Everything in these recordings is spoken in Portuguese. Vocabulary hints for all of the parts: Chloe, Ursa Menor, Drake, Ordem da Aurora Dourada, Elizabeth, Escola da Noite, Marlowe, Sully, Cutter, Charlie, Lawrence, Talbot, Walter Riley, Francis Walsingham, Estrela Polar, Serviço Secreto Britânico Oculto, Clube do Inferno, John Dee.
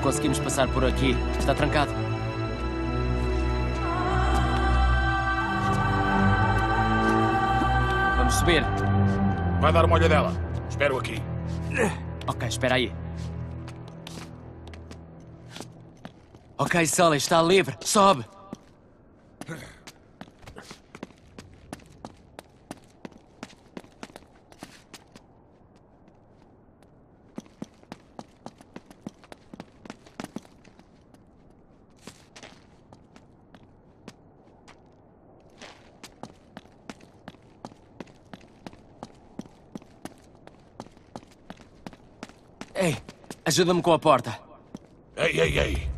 conseguimos passar por aqui. Está trancado. Vamos subir. Vai dar uma olhadela. Espero aqui. Ok, espera aí. Ok, Sully, está livre. Sobe. Ei, ajuda-me com a porta. Ei.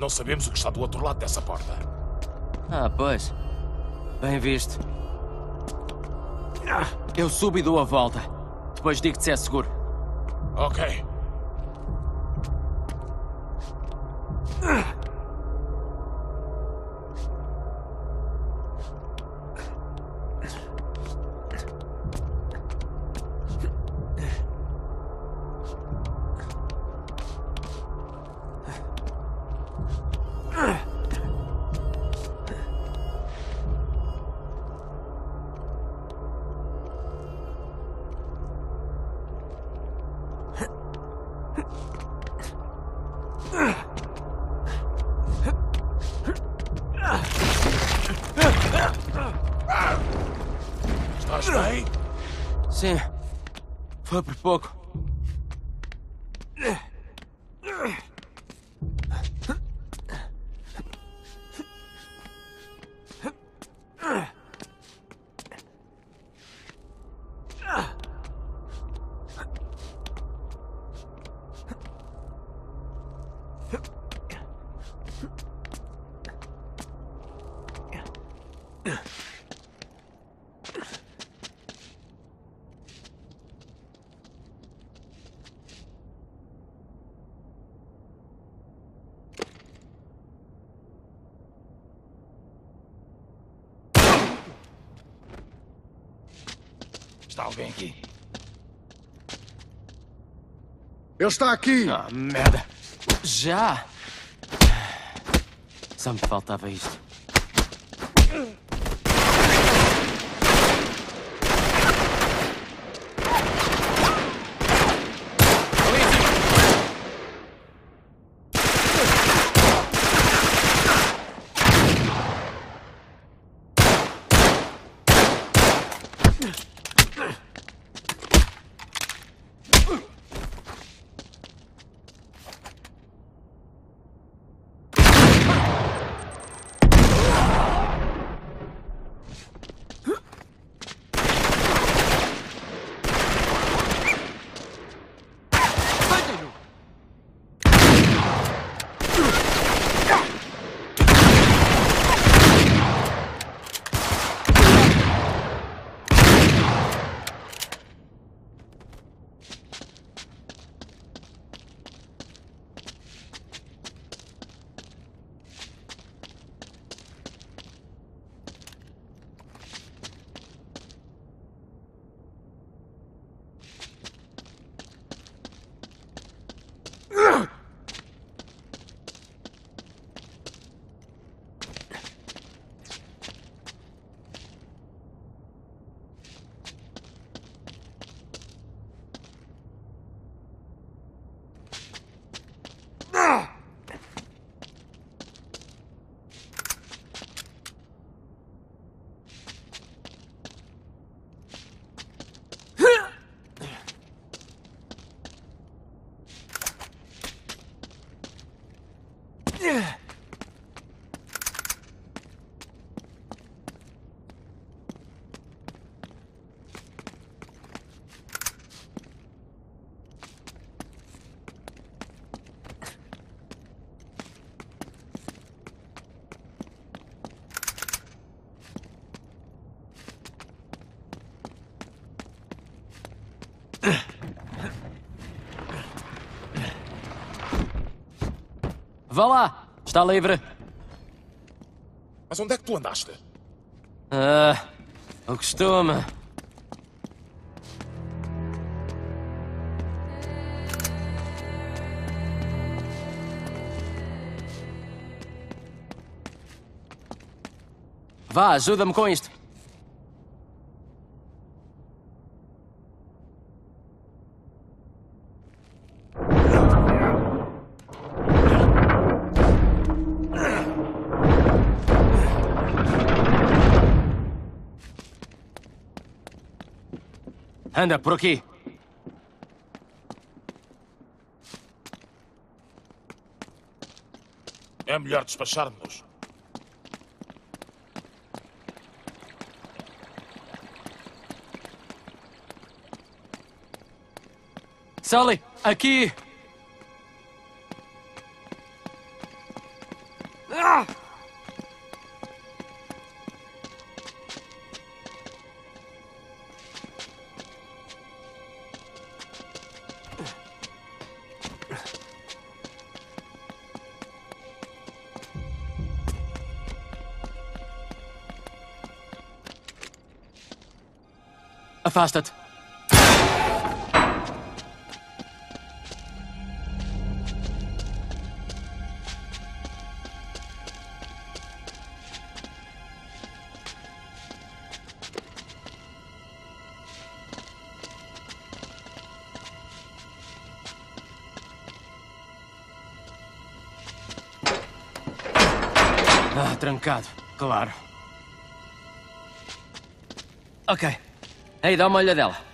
Não sabemos o que está do outro lado dessa porta. Ah, pois. Bem visto. Eu subo e dou a volta. Depois digo-te se é seguro. Ok. Alguém aqui. Ele está aqui! Ah, merda! Já! Só me faltava isto. Vá lá! Está livre! Mas onde é que tu andaste? O costume. Vá, ajuda-me com isto. Anda por aqui. É melhor despacharmos. Sully, aqui. Afasta-te. Ah, trancado, claro. Ok. Ei, dá uma olhadela.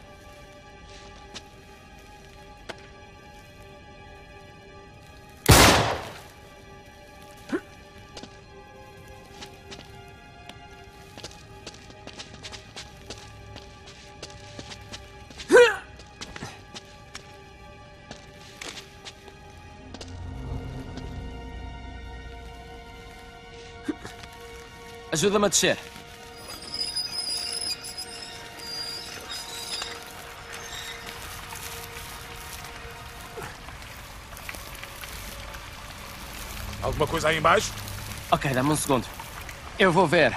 Ajuda-me a descer. Alguma coisa aí embaixo? Ok, dá-me um segundo. Eu vou ver.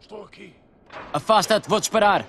Estou aqui. Afasta-te, vou disparar.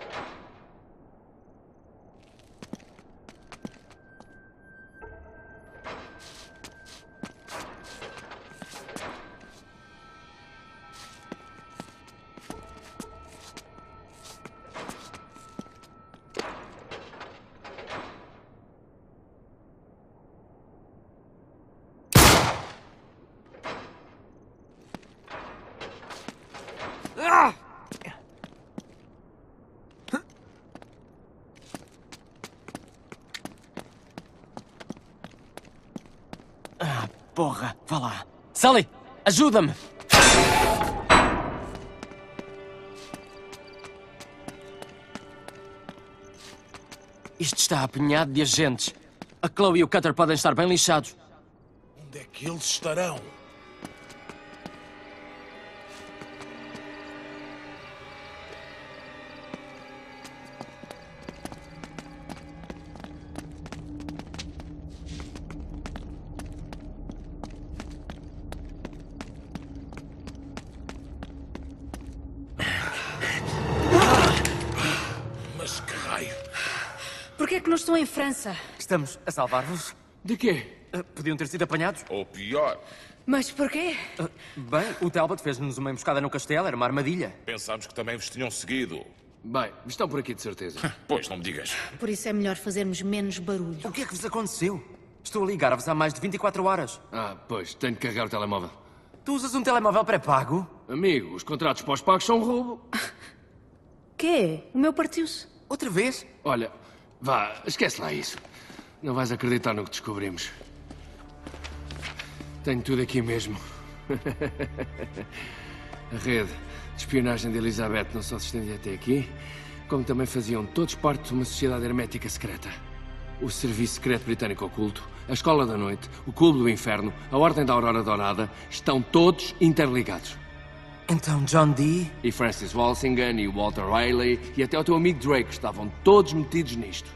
Porra, vá lá. Sully, ajuda-me! Isto está apinhado de agentes. A Chloe e o Cutter podem estar bem lixados. que eles estarão? Estou em França. Estamos a salvar-vos. De quê? Podiam ter sido apanhados. Ou pior. Mas porquê? Bem, o Talbot fez-nos uma emboscada no castelo. Era uma armadilha. Pensámos que também vos tinham seguido. Bem, estão por aqui de certeza. Pois, não me digas. Por isso é melhor fazermos menos barulho. O que é que vos aconteceu? Estou a ligar-vos há mais de 24 horas. Ah, pois, tenho de carregar o telemóvel. Tu usas um telemóvel pré-pago? Amigo, os contratos pós-pagos são um roubo. Quê? O meu partiu-se. Outra vez? Olha... Vá, esquece lá isso. Não vais acreditar no que descobrimos. Tenho tudo aqui mesmo. A rede de espionagem de Elizabeth não só se estendia até aqui, como também faziam todos parte de uma sociedade hermética secreta. O Serviço Secreto Britânico Oculto, a Escola da Noite, o Clube do Inferno, a Ordem da Aurora Dourada, estão todos interligados. Então, John Dee... E Francis Walsingham, e Walter Riley, e até o teu amigo Drake estavam todos metidos nisto.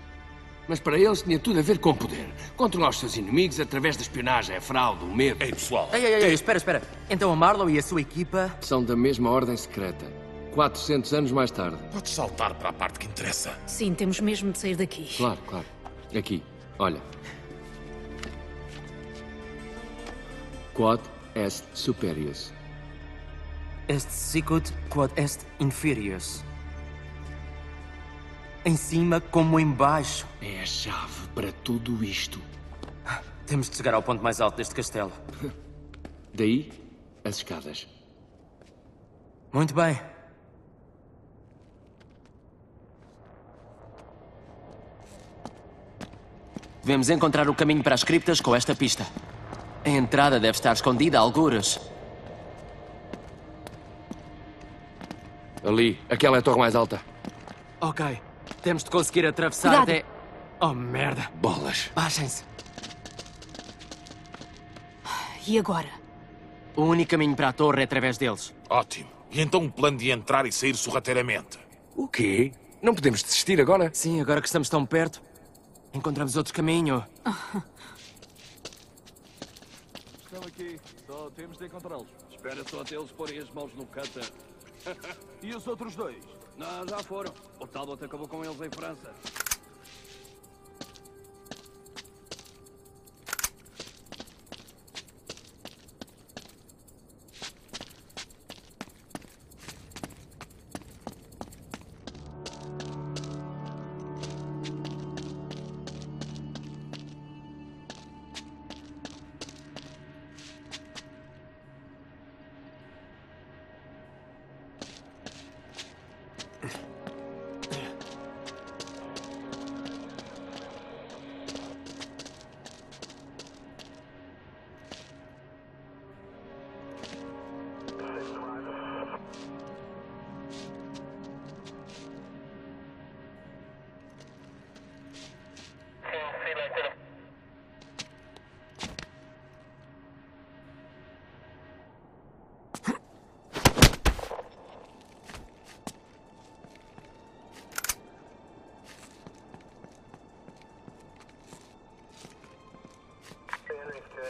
Mas para eles tinha tudo a ver com poder. Controlar os seus inimigos através da espionagem, a fraude, o medo... Ei, pessoal... Ei, espera. Então a Marlowe e a sua equipa... São da mesma ordem secreta. 400 anos mais tarde. Podes saltar para a parte que interessa. Sim, temos mesmo de sair daqui. Claro. Aqui, olha. Quod est superius. Est sicut quod est inferius. Em cima como em baixo. É a chave para tudo isto. Temos de chegar ao ponto mais alto deste castelo. Daí, as escadas. Muito bem. Devemos encontrar o caminho para as criptas com esta pista. A entrada deve estar escondida a algures. Ali. Aquela é a torre mais alta. Ok. Temos de conseguir atravessar cuidado. Até... Oh, merda. Bolas. Baixem-se. E agora? O único caminho para a torre é através deles. Ótimo. E então um plano de entrar e sair sorrateiramente? O quê? Não podemos desistir agora? Sim, agora que estamos tão perto. Encontramos outro caminho. Estão aqui. Só temos de encontrá-los. Espera só até eles porem as mãos no Cutter. E os outros dois? Não, já foram. O Talbot acabou com eles em França.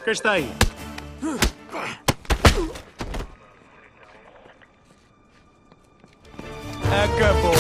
Quem está aí? Acabou.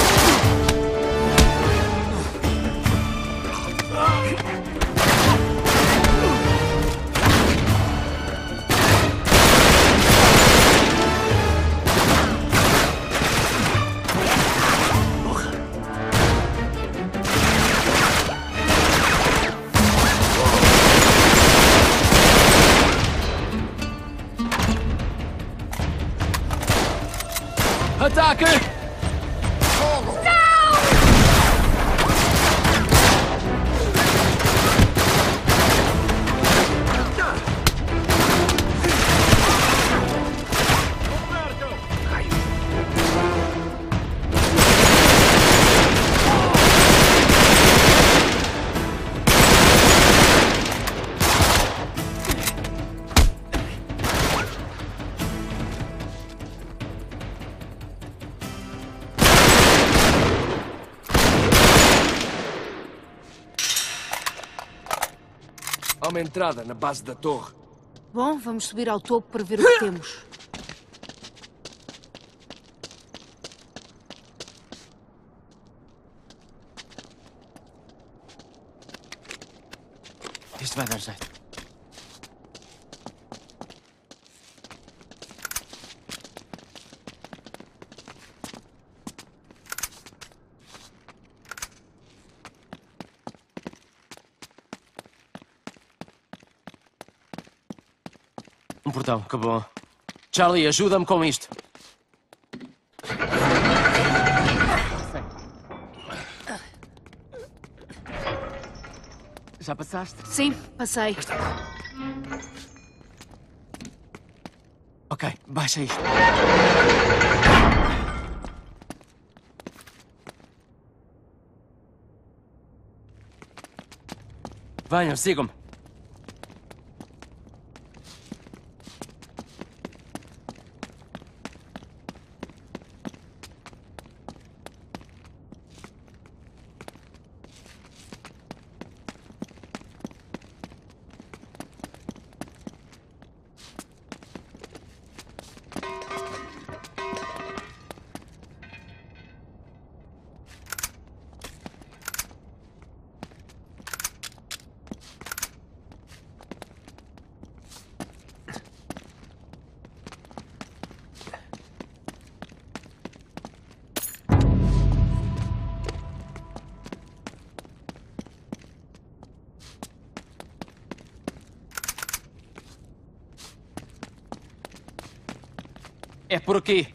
Há uma entrada na base da torre. Bom, vamos subir ao topo para ver o que temos. Isto vai dar jeito. Um portão, que bom. Charlie, ajuda-me com isto. Já passaste? Sim, passei. Ok, baixa isto. Venham, sigam-me. É por aqui.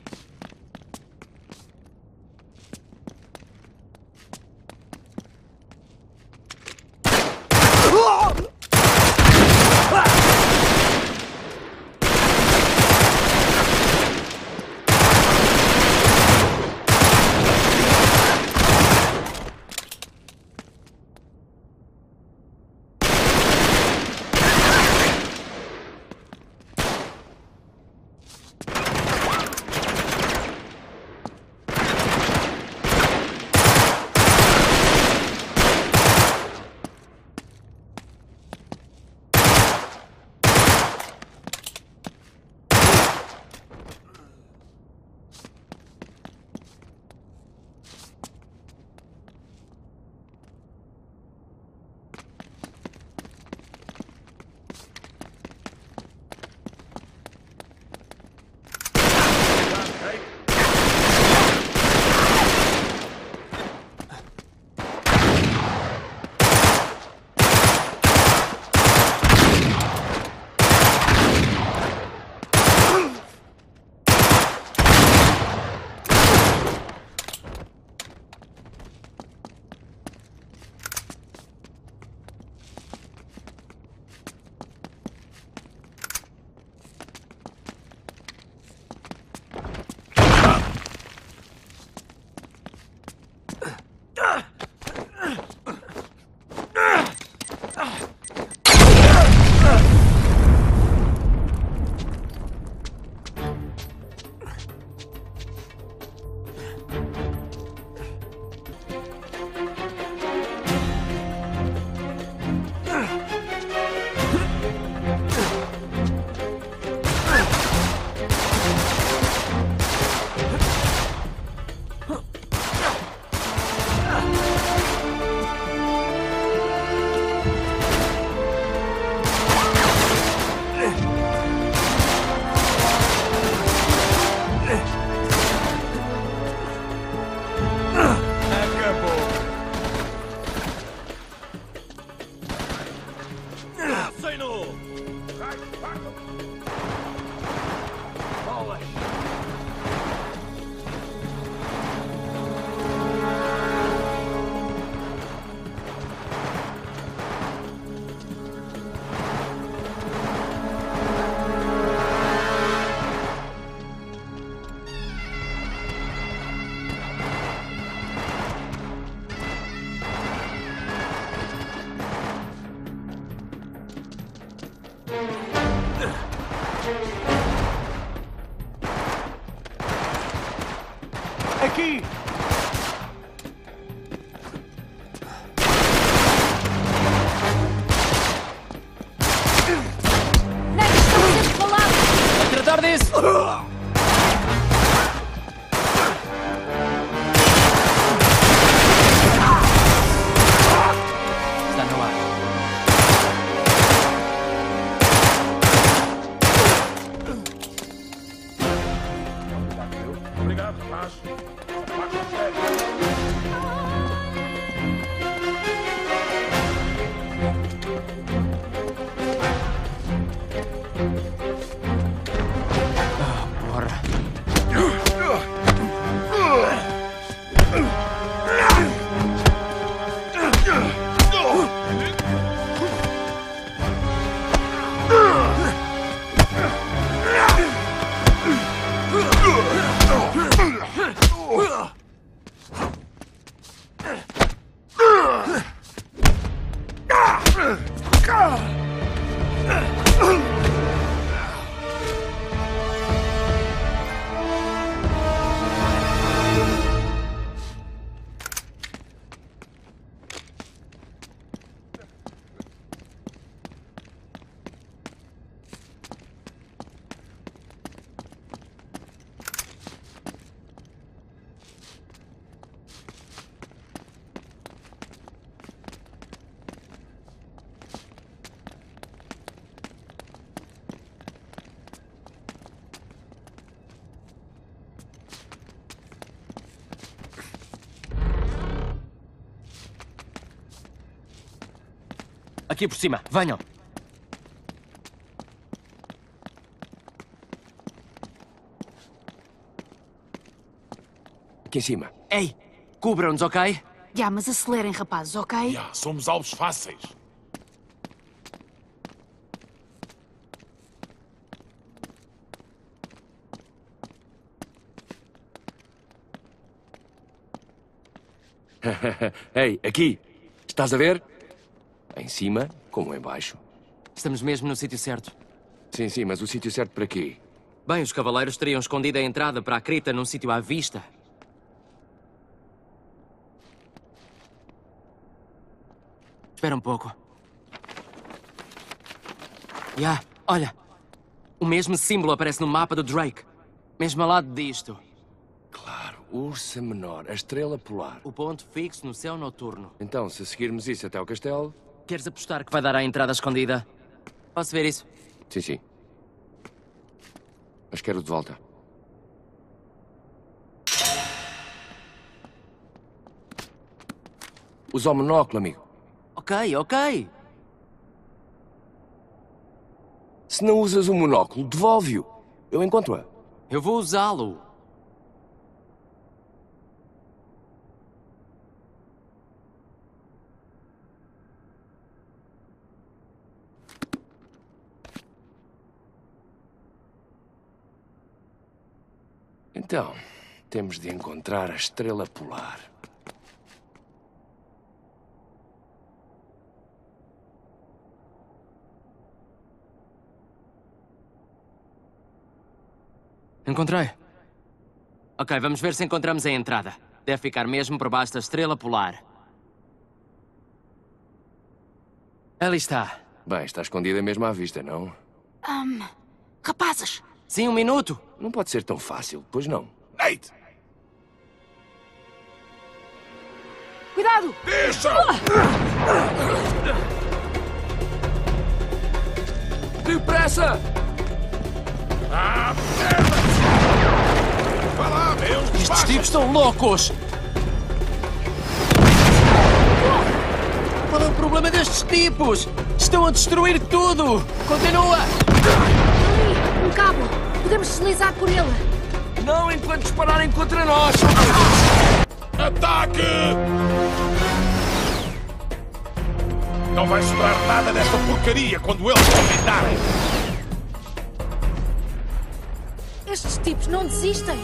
Aqui por cima, venham! Aqui em cima. Ei! Cubram-nos, ok? Já, mas acelerem, rapazes, ok? Somos alvos fáceis. Ei, aqui! Estás a ver? Em cima, como em baixo. Estamos mesmo no sítio certo. Sim, sim, mas o sítio certo para quê? Bem, os cavaleiros teriam escondido a entrada para a cripta num sítio à vista. Espera um pouco. Olha! O mesmo símbolo aparece no mapa do Drake. Mesmo ao lado disto. Claro, Ursa Menor, a Estrela Polar. O ponto fixo no céu noturno. Então, se seguirmos isso até o castelo... Queres apostar que vai dar à entrada escondida? Posso ver isso? Sim, sim. Mas quero de volta. Usa o monóculo, amigo. Ok, ok. Se não usas o monóculo, devolve-o. Eu encontro-a. Eu vou usá-lo. Então, temos de encontrar a Estrela Polar. Encontrei. Ok, vamos ver se encontramos a entrada. Deve ficar mesmo por baixo da Estrela Polar. Ali está. Bem, está escondida mesmo à vista, não? Rapazes! Sim, um minuto! Não pode ser tão fácil, pois não? Nate! Cuidado! Deixa! Depressa! Merda! Vai lá, meu! Estes tipos são loucos! Qual é o problema destes tipos? Estão a destruir tudo! Continua! Um cabo! Podemos deslizar por ele! Não enquanto dispararem contra nós! Ataque! Não vai sobrar nada desta porcaria quando eles comentarem! Estes tipos não desistem!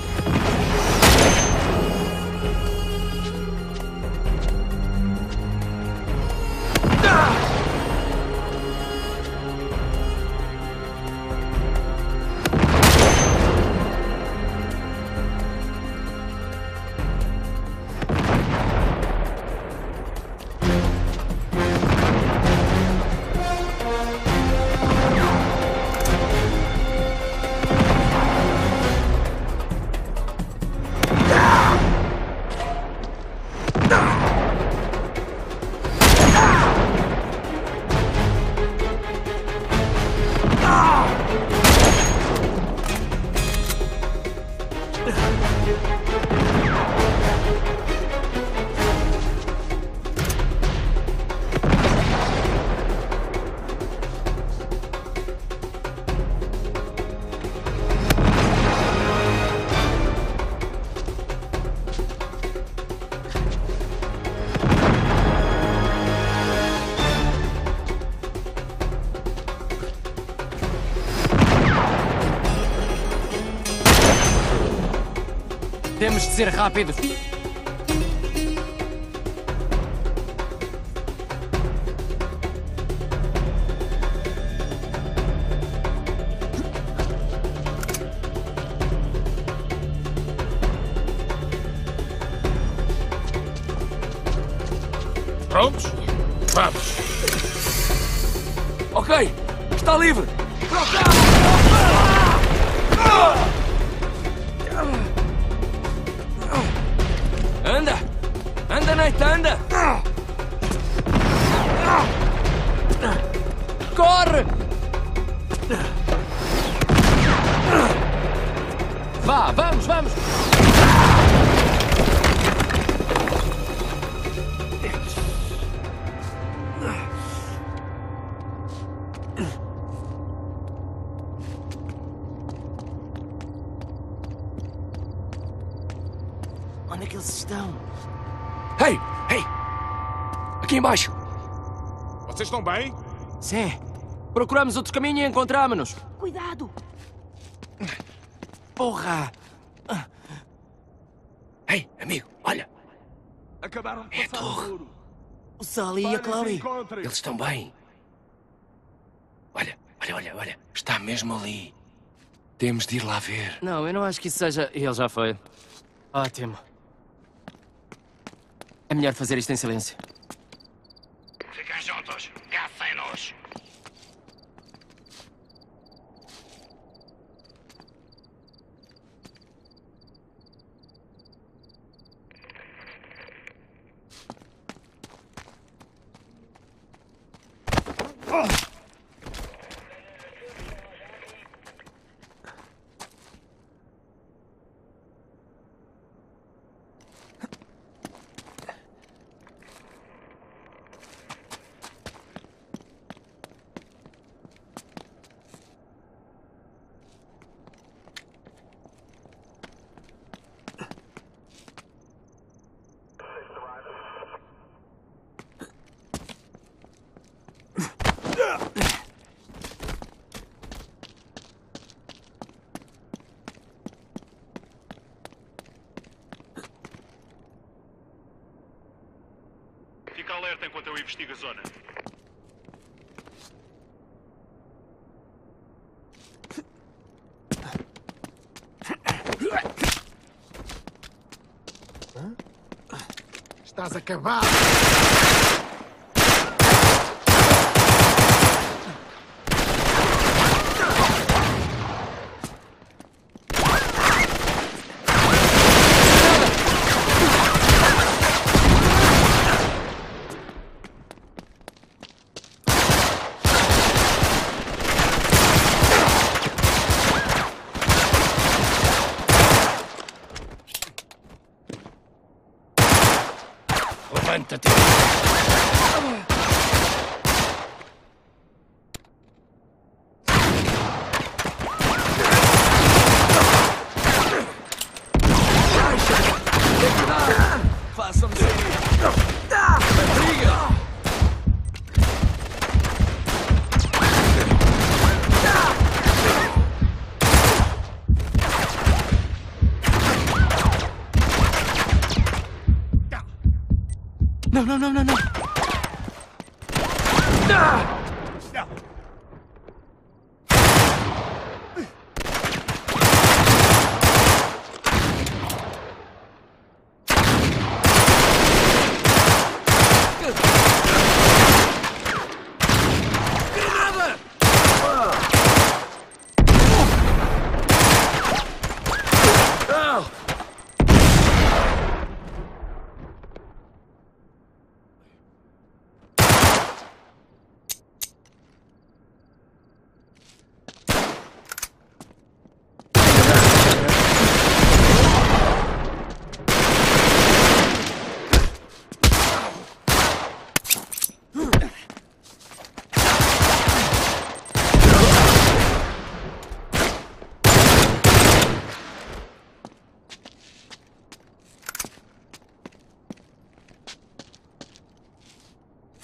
Temos de ser rápidos. Prontos? Vamos. Ok, está livre. Anda! Corre! Vá, vamos! Onde é que eles estão? Ei! Aqui embaixo! Vocês estão bem? Sim. Procuramos outro caminho e encontramos-nos. Cuidado! Porra! Ei, amigo, olha! Acabaram de passar a torre. O Sully e a Chloe. Eles estão bem. Olha. Está mesmo ali. Temos de ir lá ver. Não, eu não acho que isso seja... Ele já foi. Ótimo. É melhor fazer isto em silêncio. Fiquem juntos, caçem-nos. Enquanto eu investigo a zona. Estás acabado! Não.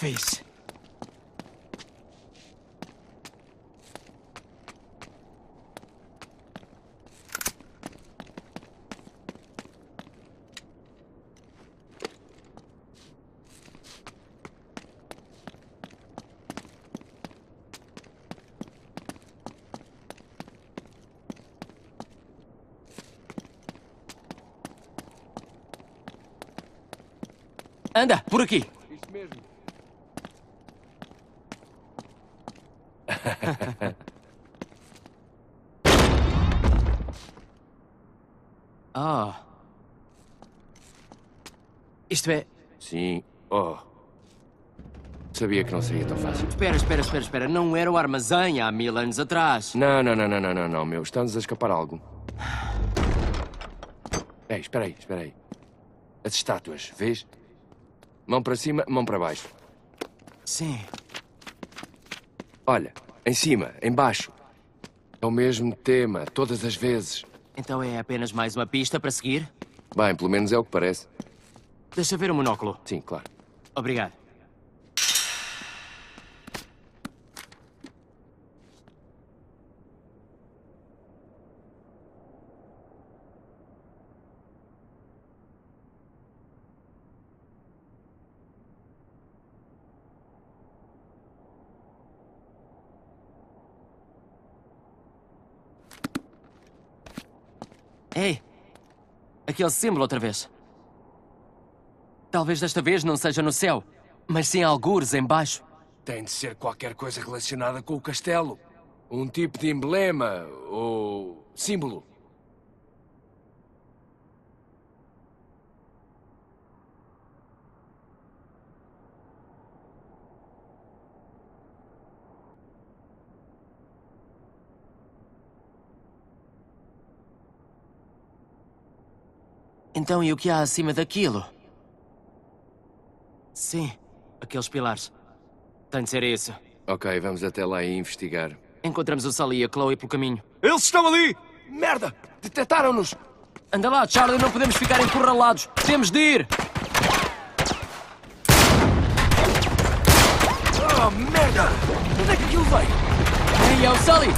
fez. Anda, por aqui. Isso mesmo. Ah. Isto é... Sim. Oh. Sabia que não seria tão fácil. Espera. Não era o armazém há 1000 anos atrás. Não, meu. Está-nos a escapar algo. Ei, espera aí. As estátuas, vês? Mão para cima, mão para baixo. Sim. Olha, em cima, em baixo. É o mesmo tema, todas as vezes. Então é apenas mais uma pista para seguir? Bem, pelo menos é o que parece. Deixa ver o monóculo. Sim, claro. Obrigado. Ei! Aquele símbolo outra vez. Talvez desta vez não seja no céu, mas sim algures em baixo. Tem de ser qualquer coisa relacionada com o castelo. Um tipo de emblema ou símbolo. Então, e o que há acima daquilo? Sim, aqueles pilares. Tem de ser isso. Ok, vamos até lá e investigar. Encontramos o Sully e a Chloe pelo caminho. Eles estão ali! Merda! Detetaram-nos! Anda lá, Charlie, não podemos ficar encurralados. Temos de ir! Oh, merda! Onde é que aquilo veio? Aí é o Sully!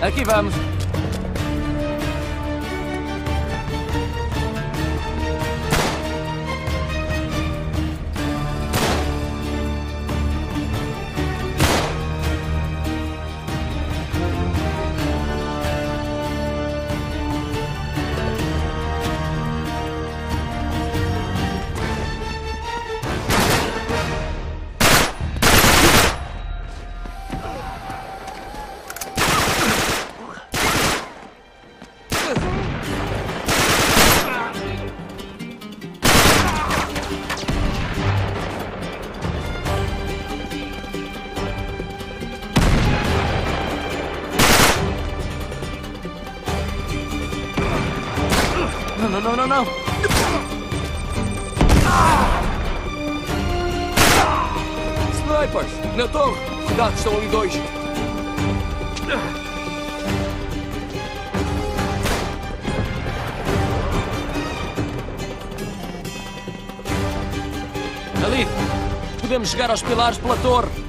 Aqui vamos. Não! Snipers! Na torre! Cuidado, estão ali dois! Ali! Podemos chegar aos pilares pela torre!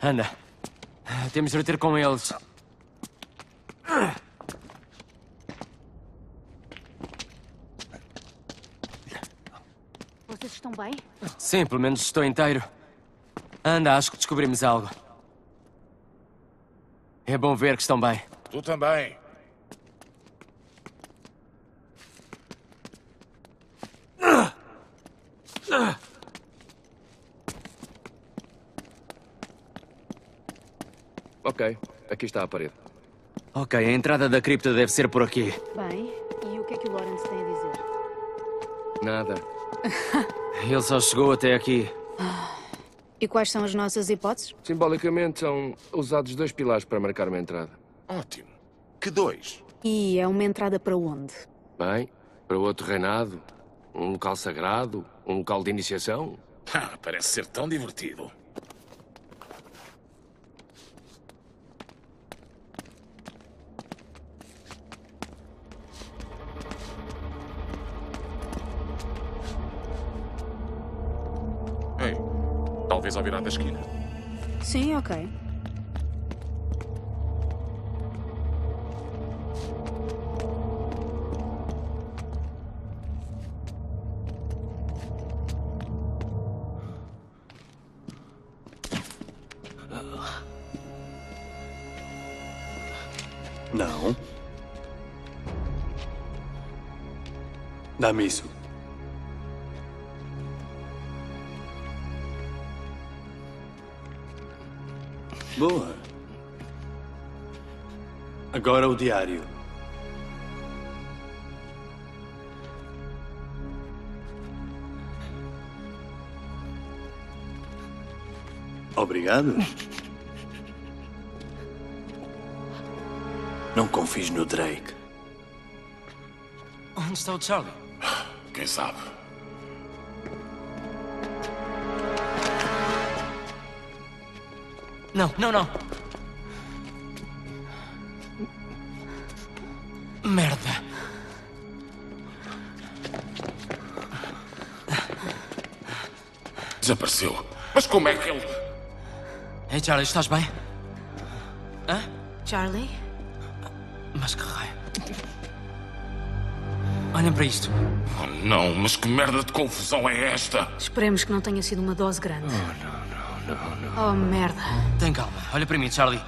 Anda. Temos de ter com eles. Vocês estão bem? Sim, pelo menos estou inteiro. Anda, acho que descobrimos algo. É bom ver que estão bem. Tu também. Ok, aqui está a parede. Ok, a entrada da cripta deve ser por aqui. Bem, e o que é que o Lawrence tem a dizer? Nada. Ele só chegou até aqui. E quais são as nossas hipóteses? Simbolicamente são usados dois pilares para marcar uma entrada. Ótimo. Que dois? E é uma entrada para onde? Bem, para outro reinado, um local sagrado, um local de iniciação. Parece ser tão divertido. Ao virar da esquina. Sim, ok. Não. Dá-me isso. Boa. Agora o diário. Obrigado. Não confies no Drake. Onde está o Charlie? Quem sabe? Não, não, não. Merda. Desapareceu. Mas como é que ele... Ei, Charlie, estás bem? Hã? Charlie? Mas que raio. Olhem para isto. Oh, não, mas que merda de confusão é esta? Esperemos que não tenha sido uma dose grande. Oh, não. Oh, merda. Tem calma. Olha para mim, Charlie.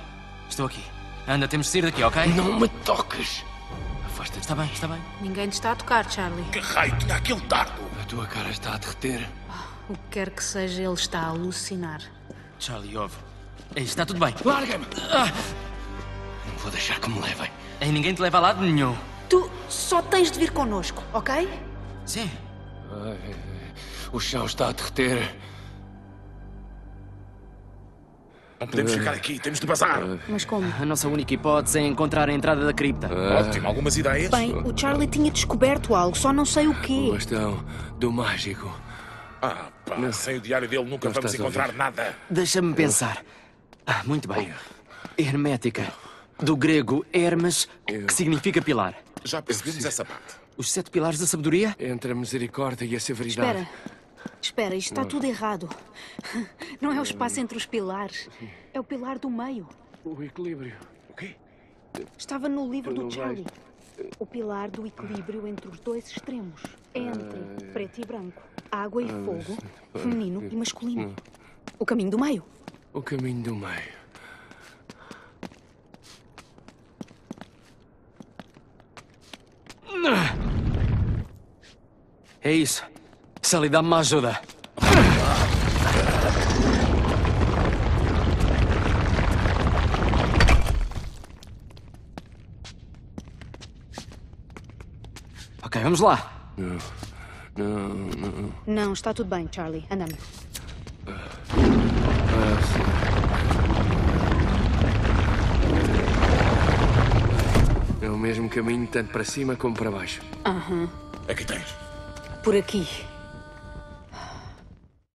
Estou aqui. Anda, temos de sair daqui, ok? Não me toques. Afasta-te. Está bem, está bem. Ninguém te está a tocar, Charlie. Que raio tinha aquele dardo? A tua cara está a derreter. Oh, o que quer que seja, ele está a alucinar. Charlie, ouve. Ei, está tudo bem. Larga-me. Ah. Não vou deixar que me levem. Ei, ninguém te leva a lado nenhum. Tu só tens de vir connosco, ok? Sim. Ai, o chão está a derreter. Não podemos ficar aqui, temos de bazar. Mas como? A nossa única hipótese é encontrar a entrada da cripta. Ótimo, algumas ideias? Bem, o Charlie tinha descoberto algo, só não sei o quê. O bastão do mágico. Ah, pá, não. Sem o diário dele nunca vamos encontrar nada. Deixa-me pensar. Ah, muito bem. Hermética. Do grego Hermes, que significa pilar. Já percebemos essa parte. Os 7 pilares da sabedoria? Entre a misericórdia e a severidade. Espera, isto está tudo errado. Não é o espaço entre os pilares. É o pilar do meio. O equilíbrio. O quê? Estava no livro do Charlie. O pilar do equilíbrio entre os 2 extremos. É entre preto e branco. Água e fogo. Feminino e masculino. O caminho do meio. O caminho do meio. É isso. Sully, dá-me uma ajuda. Ok, vamos lá. Não. Não, está tudo bem, Charlie. Andamos. É o mesmo caminho, tanto para cima como para baixo. Aqui tens. Por aqui.